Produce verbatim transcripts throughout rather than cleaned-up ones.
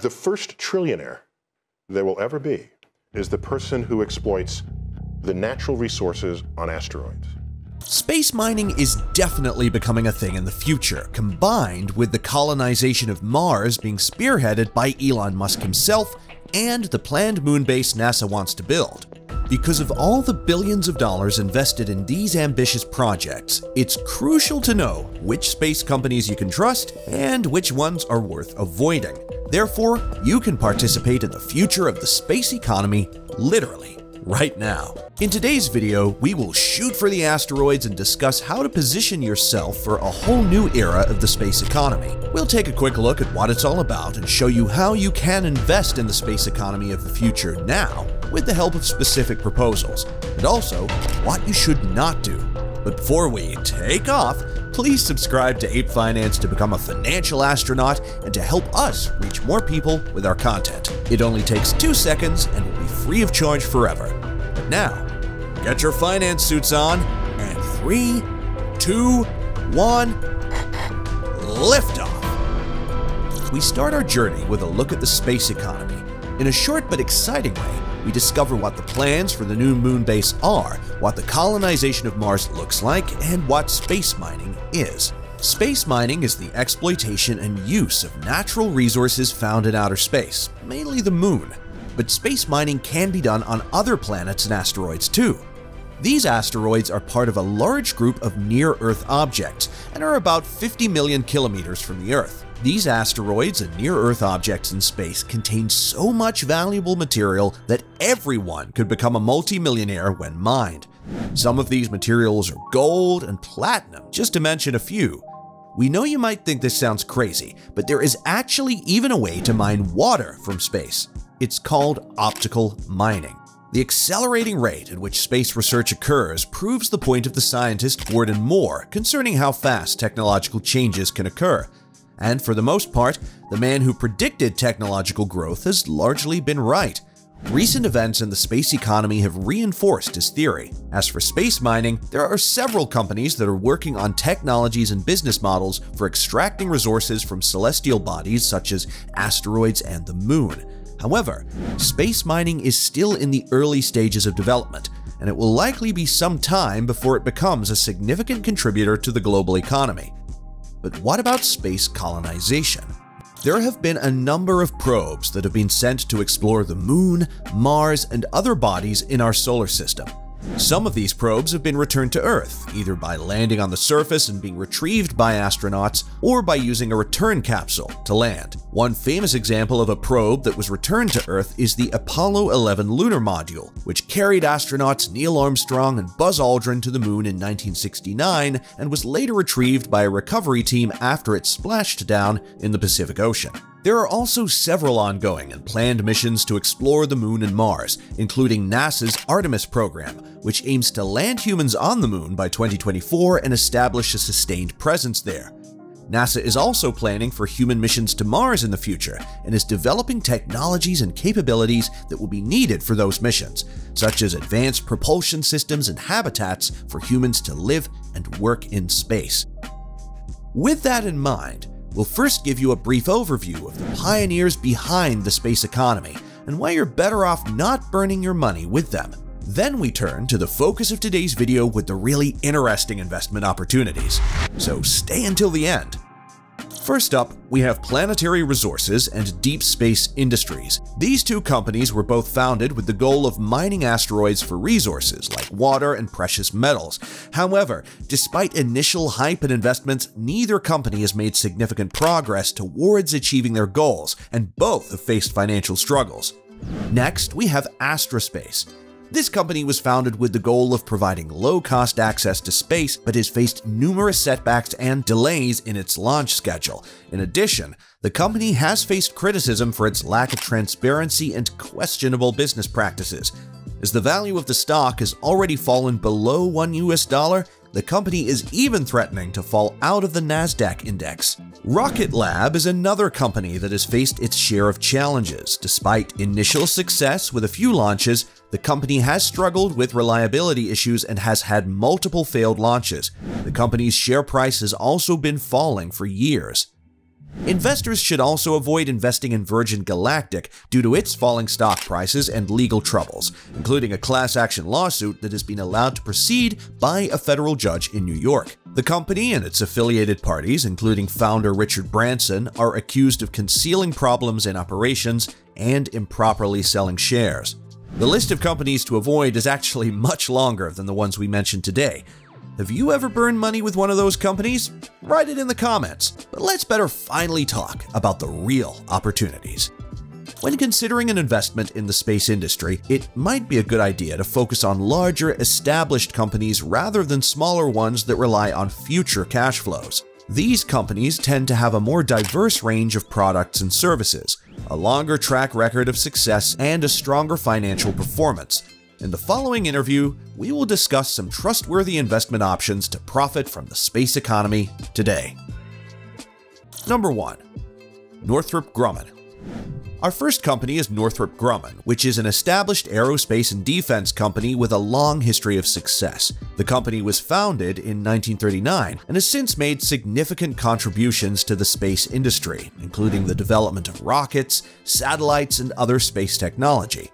The first trillionaire there will ever be is the person who exploits the natural resources on asteroids. Space mining is definitely becoming a thing in the future, combined with the colonization of Mars being spearheaded by Elon Musk himself and the planned moon base NASA wants to build. Because of all the billions of dollars invested in these ambitious projects, it's crucial to know which space companies you can trust and which ones are worth avoiding. Therefore, you can participate in the future of the space economy literally right now. In today's video, we will shoot for the asteroids and discuss how to position yourself for a whole new era of the space economy. We'll take a quick look at what it's all about and show you how you can invest in the space economy of the future now with the help of specific proposals, and also what you should not do. But before we take off, please subscribe to Ape Finance to become a financial astronaut and to help us reach more people with our content. It only takes two seconds and will be free of charge forever. But now, get your finance suits on, and three, two, one, lift off! We start our journey with a look at the space economy. In a short but exciting way, we discover what the plans for the new moon base are, what the colonization of Mars looks like, and what space mining is. Space mining is the exploitation and use of natural resources found in outer space, mainly the moon. But space mining can be done on other planets and asteroids too. These asteroids are part of a large group of near-Earth objects and are about fifty million kilometers from the Earth. These asteroids and near-Earth objects in space contain so much valuable material that everyone could become a multimillionaire when mined. Some of these materials are gold and platinum, just to mention a few. We know you might think this sounds crazy, but there is actually even a way to mine water from space. It's called optical mining. The accelerating rate at which space research occurs proves the point of the scientist Gordon Moore concerning how fast technological changes can occur. And for the most part, the man who predicted technological growth has largely been right. Recent events in the space economy have reinforced his theory. As for space mining, there are several companies that are working on technologies and business models for extracting resources from celestial bodies such as asteroids and the moon. However, space mining is still in the early stages of development, and it will likely be some time before it becomes a significant contributor to the global economy. But what about space colonization? There have been a number of probes that have been sent to explore the moon, Mars, and other bodies in our solar system. Some of these probes have been returned to Earth, either by landing on the surface and being retrieved by astronauts, or by using a return capsule to land. One famous example of a probe that was returned to Earth is the Apollo eleven lunar module, which carried astronauts Neil Armstrong and Buzz Aldrin to the moon in nineteen sixty-nine and was later retrieved by a recovery team after it splashed down in the Pacific Ocean. There are also several ongoing and planned missions to explore the moon and Mars, including NASA's Artemis program, which aims to land humans on the moon by twenty twenty-four and establish a sustained presence there. NASA is also planning for human missions to Mars in the future and is developing technologies and capabilities that will be needed for those missions, such as advanced propulsion systems and habitats for humans to live and work in space. With that in mind, we'll first give you a brief overview of the pioneers behind the space economy and why you're better off not burning your money with them. Then we turn to the focus of today's video with the really interesting investment opportunities. So stay until the end. First up, we have Planetary Resources and Deep Space Industries. These two companies were both founded with the goal of mining asteroids for resources like water and precious metals. However, despite initial hype and investments, neither company has made significant progress towards achieving their goals, and both have faced financial struggles. Next, we have Astrospace. This company was founded with the goal of providing low-cost access to space, but has faced numerous setbacks and delays in its launch schedule. In addition, the company has faced criticism for its lack of transparency and questionable business practices. As the value of the stock has already fallen below one U S dollar, the company is even threatening to fall out of the NASDAQ index. Rocket Lab is another company that has faced its share of challenges. Despite initial success with a few launches, the company has struggled with reliability issues and has had multiple failed launches. The company's share price has also been falling for years. Investors should also avoid investing in Virgin Galactic due to its falling stock prices and legal troubles, including a class action lawsuit that has been allowed to proceed by a federal judge in New York. The company and its affiliated parties, including founder Richard Branson, are accused of concealing problems in operations and improperly selling shares. The list of companies to avoid is actually much longer than the ones we mentioned today. Have you ever burned money with one of those companies? Write it in the comments, but let's better finally talk about the real opportunities. When considering an investment in the space industry, it might be a good idea to focus on larger, established companies rather than smaller ones that rely on future cash flows. These companies tend to have a more diverse range of products and services, a longer track record of success, and a stronger financial performance. In the following interview, we will discuss some trustworthy investment options to profit from the space economy today. Number one. Northrop Grumman. Our first company is Northrop Grumman, which is an established aerospace and defense company with a long history of success. The company was founded in nineteen thirty-nine and has since made significant contributions to the space industry, including the development of rockets, satellites, and other space technology.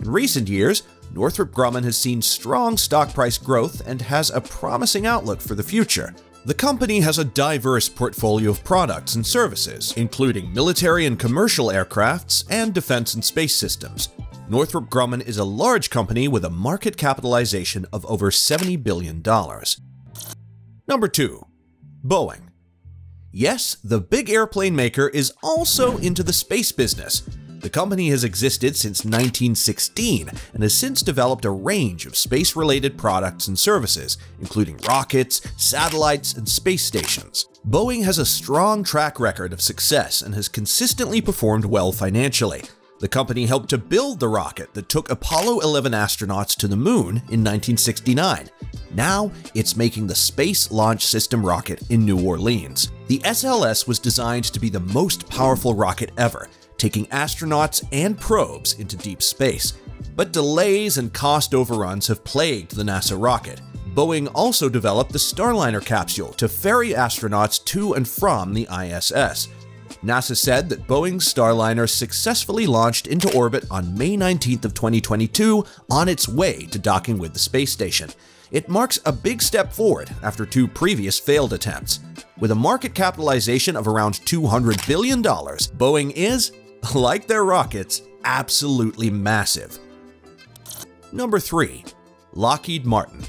In recent years, Northrop Grumman has seen strong stock price growth and has a promising outlook for the future. The company has a diverse portfolio of products and services, including military and commercial aircrafts and defense and space systems. Northrop Grumman is a large company with a market capitalization of over seventy billion dollars. Number two. Boeing. Yes, the big airplane maker is also into the space business. The company has existed since nineteen sixteen and has since developed a range of space-related products and services, including rockets, satellites, and space stations. Boeing has a strong track record of success and has consistently performed well financially. The company helped to build the rocket that took Apollo eleven astronauts to the moon in nineteen sixty-nine. Now, it's making the Space Launch System rocket in New Orleans. The S L S was designed to be the most powerful rocket ever, taking astronauts and probes into deep space. But delays and cost overruns have plagued the NASA rocket. Boeing also developed the Starliner capsule to ferry astronauts to and from the I S S. NASA said that Boeing's Starliner successfully launched into orbit on May nineteenth of twenty twenty-two on its way to docking with the space station. It marks a big step forward after two previous failed attempts. With a market capitalization of around two hundred billion dollars, Boeing is, like their rockets, absolutely massive. Number three. Lockheed Martin.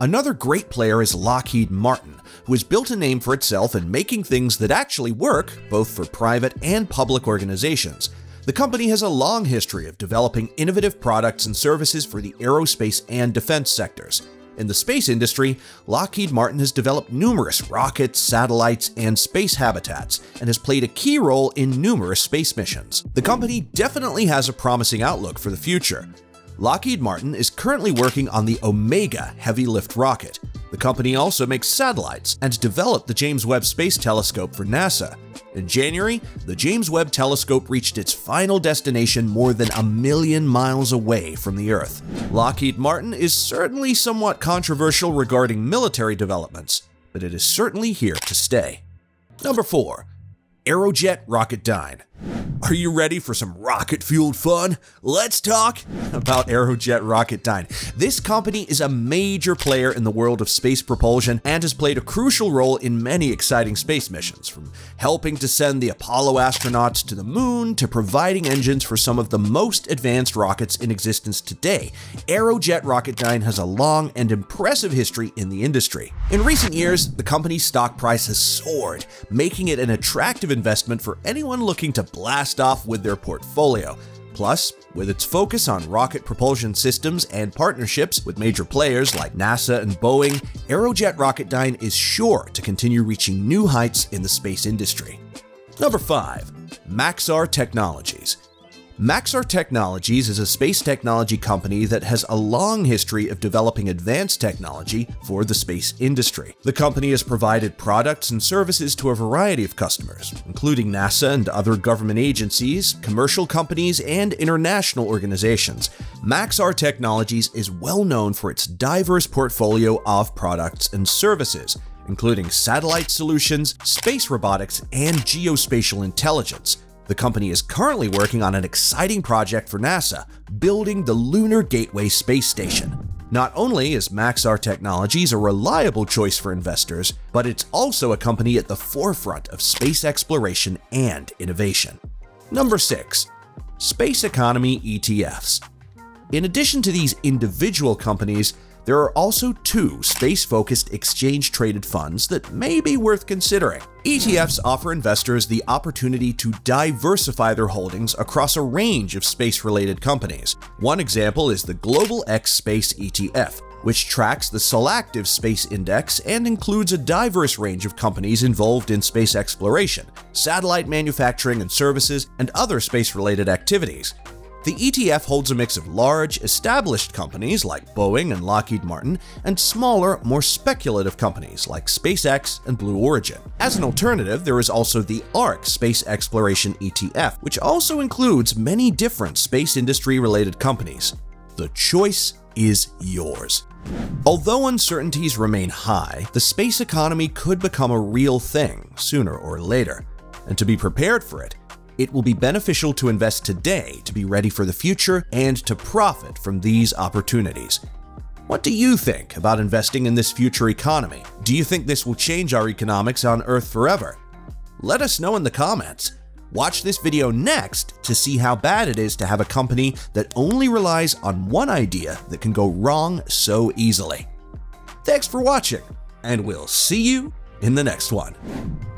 Another great player is Lockheed Martin, who has built a name for itself in making things that actually work, both for private and public organizations. The company has a long history of developing innovative products and services for the aerospace and defense sectors. In the space industry, Lockheed Martin has developed numerous rockets, satellites, and space habitats, and has played a key role in numerous space missions. The company definitely has a promising outlook for the future. Lockheed Martin is currently working on the Omega heavy lift rocket. The company also makes satellites and developed the James Webb Space Telescope for NASA. In January, the James Webb Telescope reached its final destination more than a million miles away from the Earth. Lockheed Martin is certainly somewhat controversial regarding military developments, but it is certainly here to stay. Number four. Aerojet Rocketdyne. Are you ready for some rocket-fueled fun? Let's talk about Aerojet Rocketdyne. This company is a major player in the world of space propulsion and has played a crucial role in many exciting space missions, from helping to send the Apollo astronauts to the moon to providing engines for some of the most advanced rockets in existence today. Aerojet Rocketdyne has a long and impressive history in the industry. In recent years, the company's stock price has soared, making it an attractive investment for anyone looking to blast off with their portfolio. Plus, with its focus on rocket propulsion systems and partnerships with major players like NASA and Boeing, Aerojet Rocketdyne is sure to continue reaching new heights in the space industry. Number five. Maxar Technologies. Maxar Technologies is a space technology company that has a long history of developing advanced technology for the space industry. The company has provided products and services to a variety of customers, including NASA and other government agencies, commercial companies, and international organizations. Maxar Technologies is well known for its diverse portfolio of products and services, including satellite solutions, space robotics, and geospatial intelligence. The company is currently working on an exciting project for NASA, building the Lunar Gateway Space Station. Not only is Maxar Technologies a reliable choice for investors, but it's also a company at the forefront of space exploration and innovation. Number six, space economy E T Fs. In addition to these individual companies, there are also two space-focused exchange-traded funds that may be worth considering. E T Fs offer investors the opportunity to diversify their holdings across a range of space-related companies. One example is the Global X Space E T F, which tracks the Solactive Space Index and includes a diverse range of companies involved in space exploration, satellite manufacturing and services, and other space-related activities. The E T F holds a mix of large, established companies like Boeing and Lockheed Martin, and smaller, more speculative companies like SpaceX and Blue Origin. As an alternative, there is also the ARK Space Exploration E T F, which also includes many different space industry-related companies. The choice is yours. Although uncertainties remain high, the space economy could become a real thing sooner or later, and to be prepared for it, it will be beneficial to invest today to be ready for the future and to profit from these opportunities. What do you think about investing in this future economy? Do you think this will change our economics on Earth forever? Let us know in the comments. Watch this video next to see how bad it is to have a company that only relies on one idea that can go wrong so easily. Thanks for watching, and we'll see you in the next one.